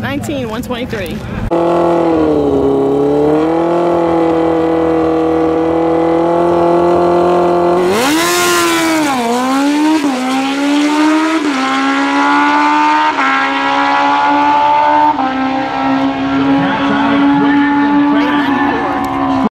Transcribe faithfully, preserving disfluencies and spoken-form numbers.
eight nineteen, one twenty-three.